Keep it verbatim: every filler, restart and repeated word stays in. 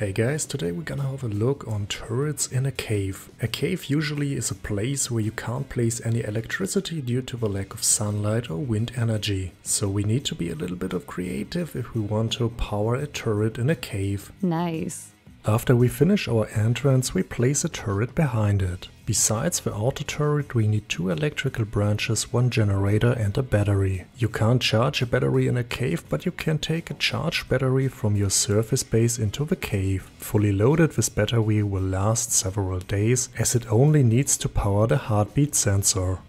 Hey guys, today we're gonna have a look on turrets in a cave. A cave usually is a place where you can't place any electricity due to the lack of sunlight or wind energy. So we need to be a little bit of creative if we want to power a turret in a cave. Nice. After we finish our entrance, we place a turret behind it. Besides the outer turret, we need two electrical branches, one generator and a battery. You can't charge a battery in a cave, but you can take a charged battery from your surface base into the cave. Fully loaded, this battery will last several days, as it only needs to power the heartbeat sensor.